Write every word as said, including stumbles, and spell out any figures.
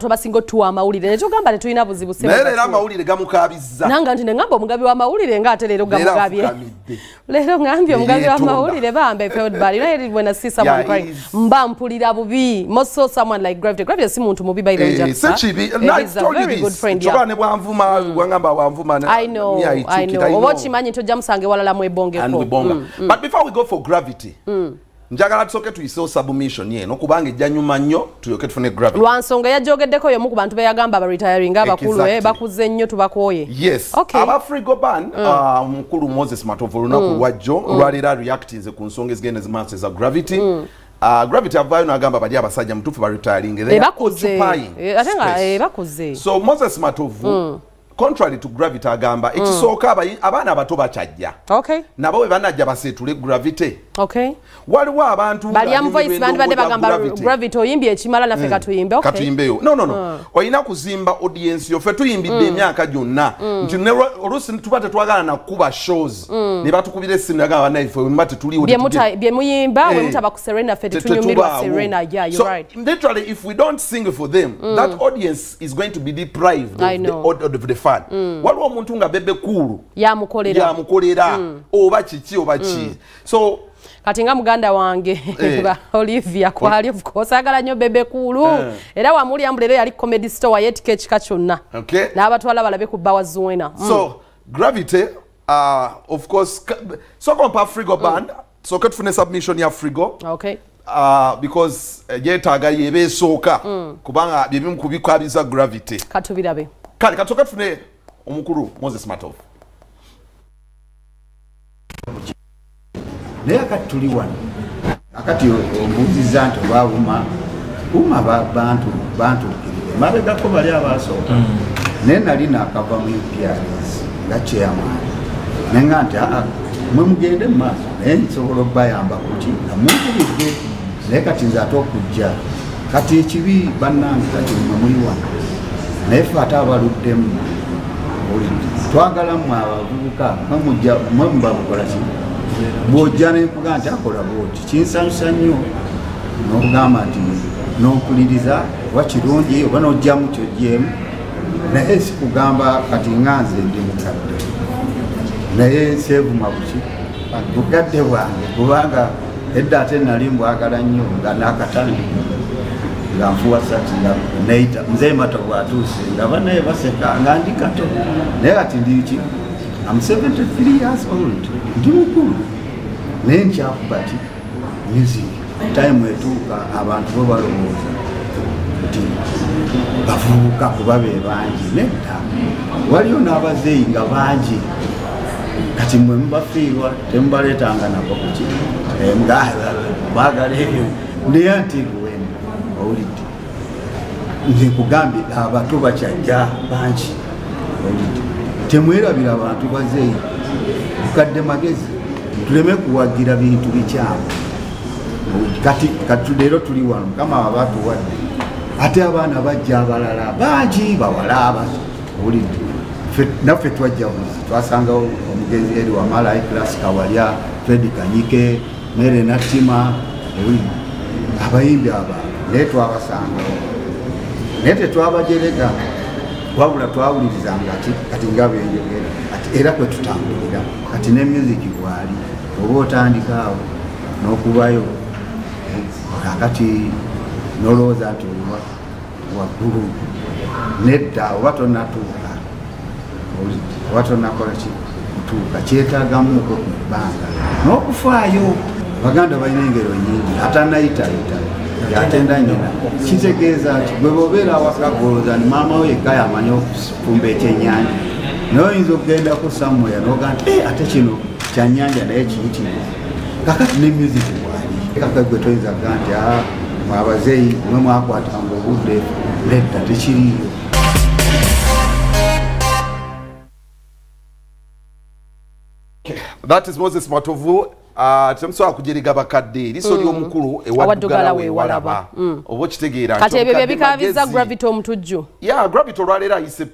Toba singo tuwa maulire. Lecho gamba letu inabu zibu sema. Nere la maulire gamu kabiza. Nanga ntine ngambo mungabi wa maulire nga ate lero gamu kabi. Lero ngambio mungabi wa maulire ba ambe felt bad. You know when I see someone crying. Mba mpulira bubi. Most so someone like Gravity. Gravity si muntu mubi by the way. Eh, Sechibi. Nice story this. Good friend ya. Choba ne wamvuma wangamba wamvuma. I know. I know. Owochi manyi to jamsange walala mwebonge ko. And mwebonga. But before we go for Gravity. Mm. Njagala tusoke tuiso submission ye nokubange janyuma nnyo tuyoke tufune Gravity. Lwansonga yajogeddeko yomu ku bantu beyagamba ba retiring abakulu exactly. E bakuze nnyo tubakoye. Yes. Okay. Aba Afrigo ban mm. uh, mukuru Moses Matovu na mm. kuwajjo mm. lwalira reactions ku nsonga ezigenda zimansi za Gravity. Mm. Uh, Gravity avayo na agamba bali abasajja mutufu ba retiring e bakuze. E, atenga e bakuze. So Moses Matovu mm. contrary to Gravity agamba mm. ekisoka abana abato bachajja. Okay. Nabawe banajja basetule Gravity. Okay. Waliwo abantu bali am voice bandi bade bagamba Gravity oyimbi ekimala nafe mm. katuyimbe. Okay. Katuyimbeyo. No no no. Mm. Oyina kuzimba audience yofe tuyimbiddde emyaka mm. gyonna. Mm. Nti ne olusi tubate twagala na kuba shows. Mm. Ne batukubire simu agaba naife mbate tuliwo. Bye muta bye muyimba we mutaba ku Serena fe tunyumirwa Serena. Yeah, you're right. Literally if we don't sing for them that audience is going to be deprived of the Mm. Waliwo omuntu nga bebe kulu ya mukolera ya mukolera mm. oba chichi oba chi mm. so katinga muganda wange eh. Olivia kwali of course agala nyo bebe kulu eh. Era wa muri ambulero yali comedy store yet catch kachonna okay na batu wala balabe kubawa zuena mm. So Gravity uh, of course so kompa Frigo band mm. so ketufune submission ya Frigo okay Uh, because uh, yetaga yebe soka mm. kubanga bibimu kubikwabiza Gravity katubidabe Kali katoka tufune omukuru Moses Matovu. Leya katuli wano. Akati ombuzi zanto ba uma uma ba bantu bantu kirebe. Mabe gako bali abaso. Nena lina akava mu P R S gache amana. Nenga nta mwe mugende maso. Enso lobba yamba kuti na muntu bidde leka tinza tokujja. Kati ekibi bananga kati mumuli wano. Nefa atabaludemu twagala mu abavubuka bamujja mwamba bukola chi bojane muganda akola boti chinsansanyo n'ogamba ati n'okuliriza wakironje banojja mu kyo gyem na esi kugamba kati nganze ndi mukadde na esi evumabuki bukadde wange kubanga edda ate nalimbo akala nnyo nga nakatandi Gamfuwa sati na neita mzee Matovu atuse ndabana yebaseka ngandi kato nega tindichi I'm seventy-three years old ndi mukulu nencha kubati music time wetuka abantu bo balomoza ndi bavuka kubabe banji nenda waliyo nabazeyi nga banji kati mwe mbafirwa tembaletanga nabo kuti nga bagale ndiye anti Olidi nzikugambi abantu bachanja banji olidi temwera bila abantu bazeyi kadde magezi tuleme kuwagira bintu bichama kati katudero tuli wano kama abantu wadde ate abana bajja abalala banji bawalaba olidi naffe twajja twasanga omugenzi eri wa mala class kawalya Fred Kanyike mere natima olidi abayimbi aba Neto abasanga. Nete twabajerega wabula twawuliriza ngati kati ngabe yeyogera. Ati era kwe tutambulira. Kati ne music wali. Obotandika awo nokubayo. Kakati noloza ati wa wa guru. Neta wato natuka. Wato nakola chi tuka kyetaaga mu ko kubanga. Nokufayo baganda bayinengero nyingi atanaita ita. Yatenda nyina kitegeza ati gwebobera wakagoloza ni mama we kaya manyo kumbete nyanya no inzo genda ko somewhere no ganti eh ate kino kya nyanja naye kiyiti kakati ne music wali kakagwe toiza ganti ah mwabazeyi mwe mwako atambo budde leta tekiriyo That is Moses Matovu. Ah, temso akujeriga bakadde liso lyo mukulu ewadugala we walaba. Obo kitegeera. Kati bebe bikabiza Gravity omutujju. Yeah, Gravity olwalera is a